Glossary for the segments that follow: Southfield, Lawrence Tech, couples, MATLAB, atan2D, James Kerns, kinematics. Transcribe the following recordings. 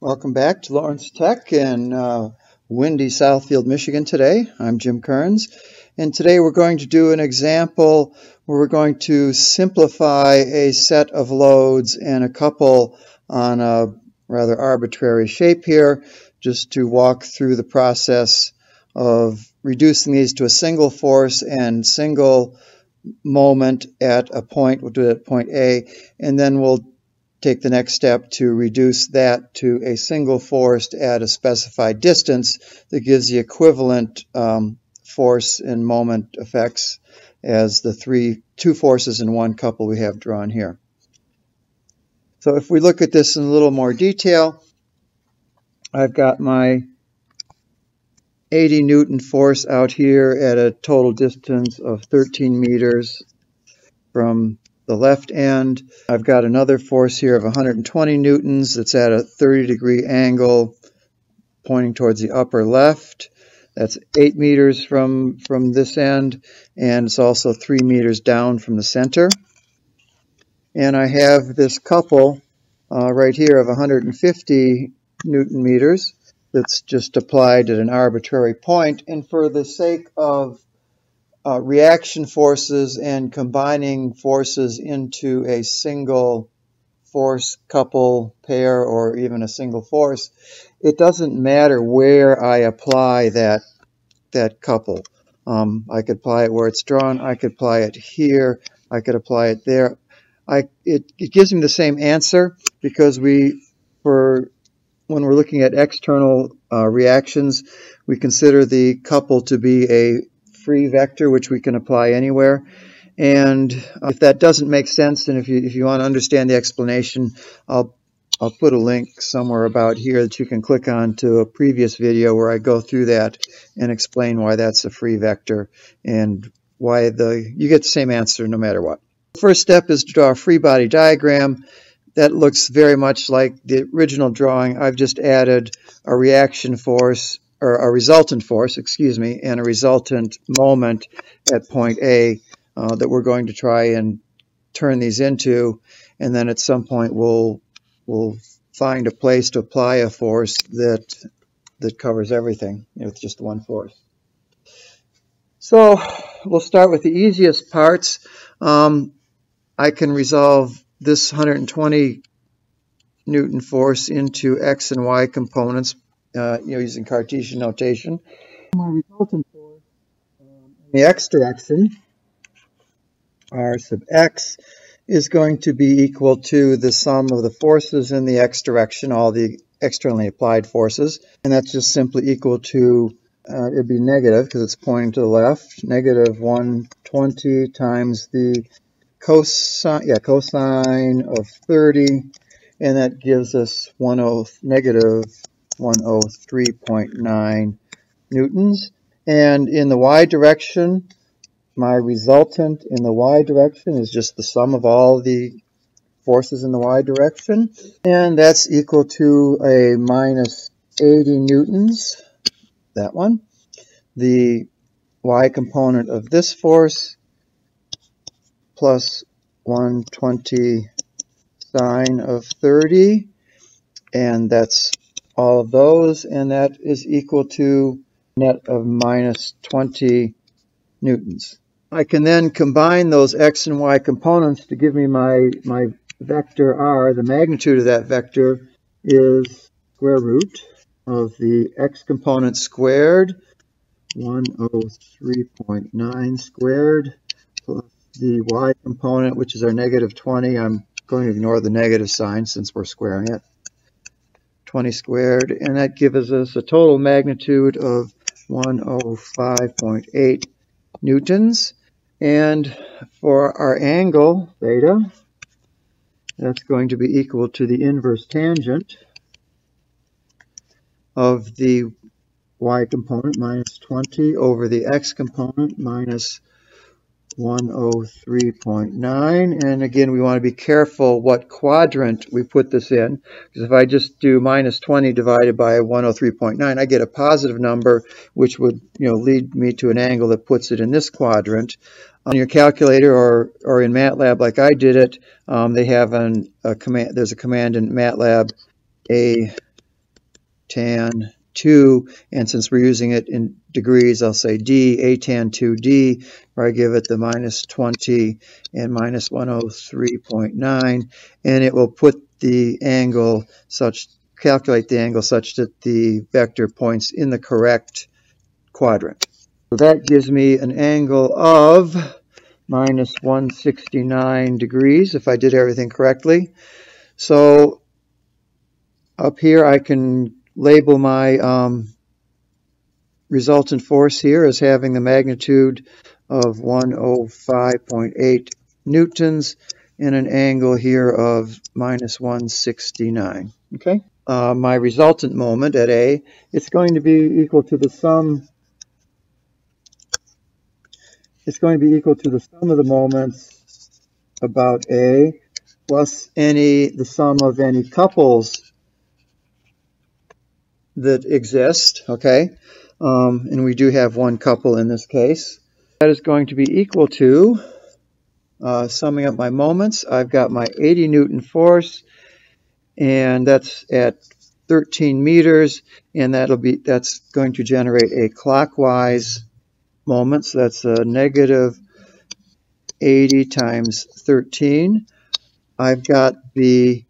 Welcome back to Lawrence Tech in windy Southfield, Michigan today. I'm Jim Kerns, and today we're going to do an example where we're going to simplify a set of loads and a couple on a rather arbitrary shape here, just to walk through the process of reducing these to a single force and single moment at a point. We'll do it at point A, and then we'll take the next step to reduce that to a single force at a specified distance that gives the equivalent force and moment effects as the two forces in one couple we have drawn here. So if we look at this in a little more detail, I've got my 80 Newton force out here at a total distance of 13 meters from the left end. I've got another force here of 120 newtons that's at a 30-degree angle pointing towards the upper left. That's 8 meters from this end, and it's also 3 meters down from the center. And I have this couple right here of 150 newton meters that's just applied at an arbitrary point, and for the sake of reaction forces and combining forces into a single force couple pair or even a single force, it doesn't matter where I apply that couple. I could apply it where it's drawn, I could apply it here, I could apply it there. It gives me the same answer because when we're looking at external reactions, we consider the couple to be a free vector which we can apply anywhere. And if that doesn't make sense, and if you want to understand the explanation, I'll put a link somewhere about here that you can click on to a previous video where I go through that and explain why that's a free vector and why you get the same answer no matter what. The first step is to draw a free body diagram. That looks very much like the original drawing. I've just added a reaction force, or a resultant force, excuse me, and a resultant moment at point A that we're going to try and turn these into, and then at some point we'll find a place to apply a force that covers everything with just one force. So we'll start with the easiest parts. I can resolve this 120 Newton force into X and Y components, using Cartesian notation. My resultant force in the x direction, r sub x, is going to be equal to the sum of the forces in the x direction, all the externally applied forces, and that's just simply equal to, it'd be negative because it's pointing to the left, negative 120 times the cosine of 30, and that gives us negative 103.9 newtons. And in the y direction, my resultant in the y direction is just the sum of all the forces in the y direction, and that's equal to a minus 80 newtons, that one. The y component of this force plus 120 sine of 30, and that's all of those, and that is equal to net of minus 20 newtons. I can then combine those x and y components to give me my vector r. The magnitude of that vector is square root of the x component squared, 103.9 squared, plus the y component, which is our negative 20. I'm going to ignore the negative sign since we're squaring it. 20 squared, and that gives us a total magnitude of 105.8 newtons. And for our angle, theta, that's going to be equal to the inverse tangent of the y component, minus 20, over the x component, minus 103.9, and again we want to be careful what quadrant we put this in, because if I just do minus 20 divided by 103.9, I get a positive number, which would lead me to an angle that puts it in this quadrant. On your calculator or in MATLAB, like I did it, there's a command in MATLAB, a tan 2, and since we're using it in degrees, I'll say D, atan2D, where I give it the minus 20 and minus 103.9, and it will put the angle such, calculate the angle such that the vector points in the correct quadrant. So that gives me an angle of minus 169 degrees if I did everything correctly. So up here I can label my resultant force here as having the magnitude of 105.8 newtons and an angle here of minus 169. Okay, my resultant moment at A, it's going to be equal to the sum. It's going to be equal to the sum of the moments about A plus the sum of any couples that exist, okay, and we do have one couple in this case. That is going to be equal to, summing up my moments, I've got my 80 Newton force, and that's at 13 meters, and that's going to generate a clockwise moment, so that's a negative 80 times 13. I've got the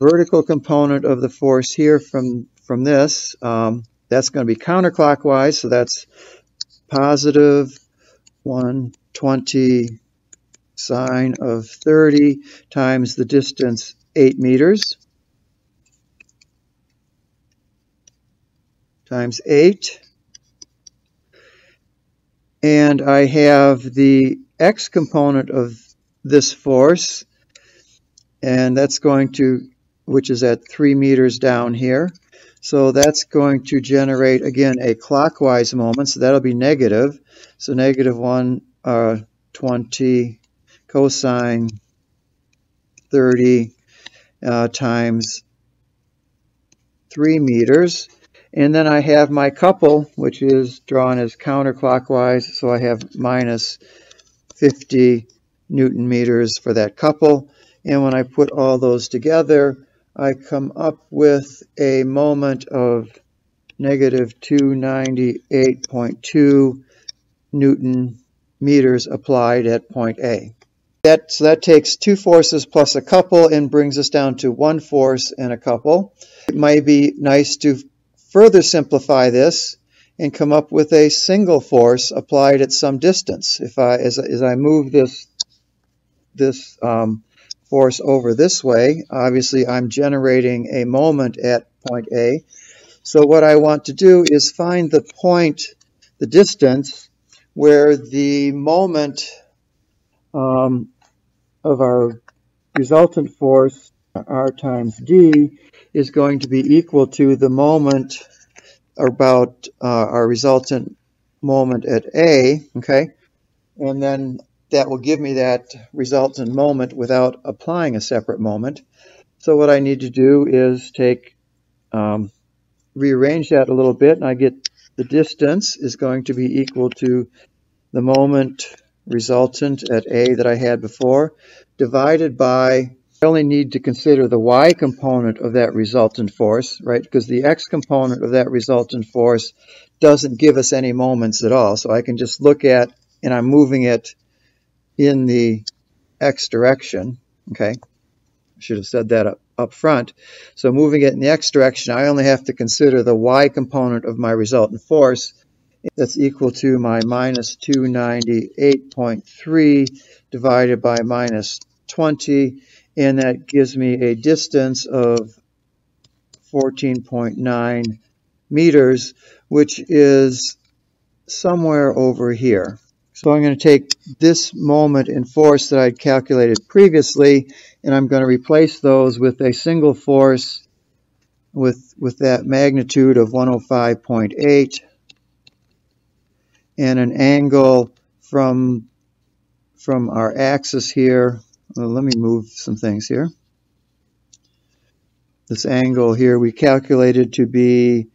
vertical component of the force here from this, that's going to be counterclockwise, so that's positive 120 sine of 30 times the distance 8 meters times 8. And I have the x component of this force, and that's going to, which is at 3 meters down here. So that's going to generate, again, a clockwise moment, so that'll be negative. So negative 120 cosine 30 times 3 meters. And then I have my couple, which is drawn as counterclockwise, so I have minus 50 Newton meters for that couple. And when I put all those together, I come up with a moment of negative 298.2 Newton meters applied at point A. So that takes two forces plus a couple and brings us down to one force and a couple. It might be nice to further simplify this and come up with a single force applied at some distance. If I, as I move this force over this way, obviously I'm generating a moment at point A. So what I want to do is find the point, the distance, where the moment of our resultant force, R times D, is going to be equal to the moment about our resultant moment at A, okay? And then that will give me that resultant moment without applying a separate moment. So what I need to do is take, rearrange that a little bit, and I get the distance is going to be equal to the moment resultant at A that I had before, divided by, I only need to consider the y component of that resultant force, right? Because the x component of that resultant force doesn't give us any moments at all. So I can just look at, and I'm moving it in the x direction, okay? I should have said that up front. So moving it in the x direction, I only have to consider the y component of my resultant force. That's equal to my minus 298.3 divided by minus 20, and that gives me a distance of 14.9 meters, which is somewhere over here. So I'm going to take this moment and force that I calculated previously, and I'm going to replace those with a single force with that magnitude of 105.8 and an angle from our axis here. Well, let me move some things here. This angle here we calculated to be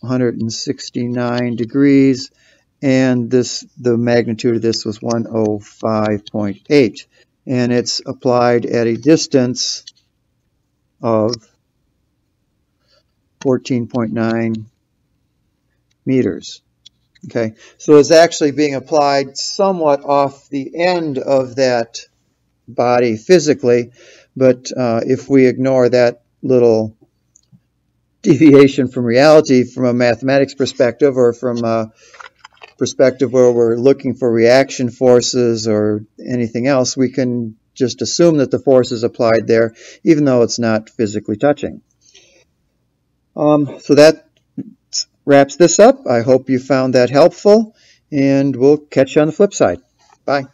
169 degrees. And the magnitude of this was 105.8, and it's applied at a distance of 14.9 meters. Okay, so it's actually being applied somewhat off the end of that body physically, but if we ignore that little deviation from reality from a mathematics perspective, or from a perspective where we're looking for reaction forces or anything else, we can just assume that the force is applied there, even though it's not physically touching. So that wraps this up. I hope you found that helpful, and we'll catch you on the flip side. Bye.